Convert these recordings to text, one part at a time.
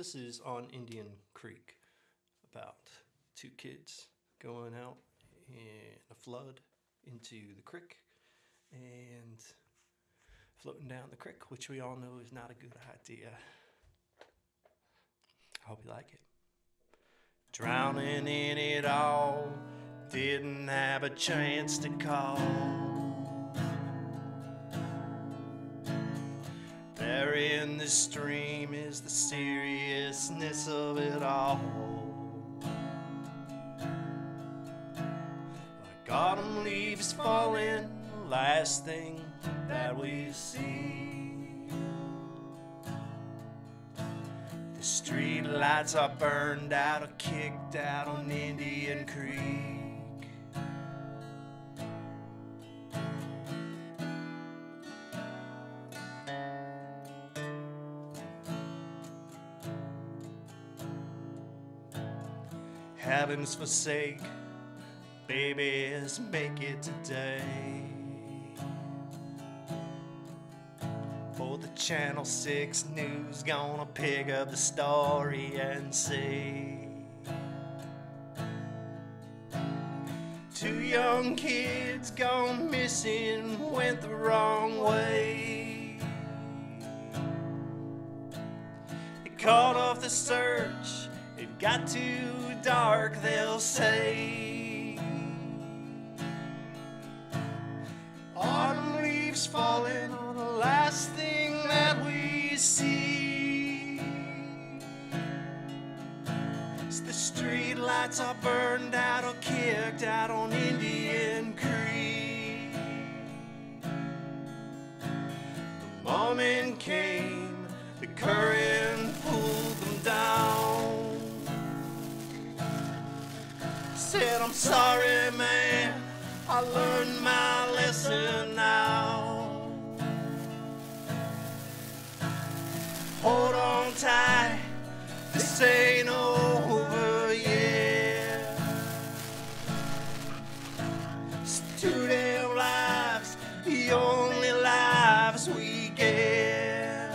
This is on Indian Creek, about two kids going out in a flood into the creek and floating down the creek, which we all know is not a good idea. I hope you like it. Drowning in it all, didn't have a chance to call. There in the stream is the seriousness of it all. Like autumn leaves falling, the last thing that we see. The street lights are burned out or kicked out on Indian Creek. Heaven's forsake, babies, make it today. For the Channel 6 News, gonna pick up the story and see. Two young kids gone missing, went the wrong way. They called off the search, it got too dark, they'll say. Autumn leaves falling on the last thing that we see. As the street lights are burned out or kicked out on Indian Creek. The moment came, the current pulled them down. Said, I'm sorry, man, I learned my lesson now. Hold on tight, this ain't over yet. It's two damn lives, the only lives we get.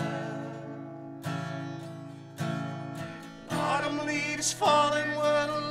Autumn leaves falling, what a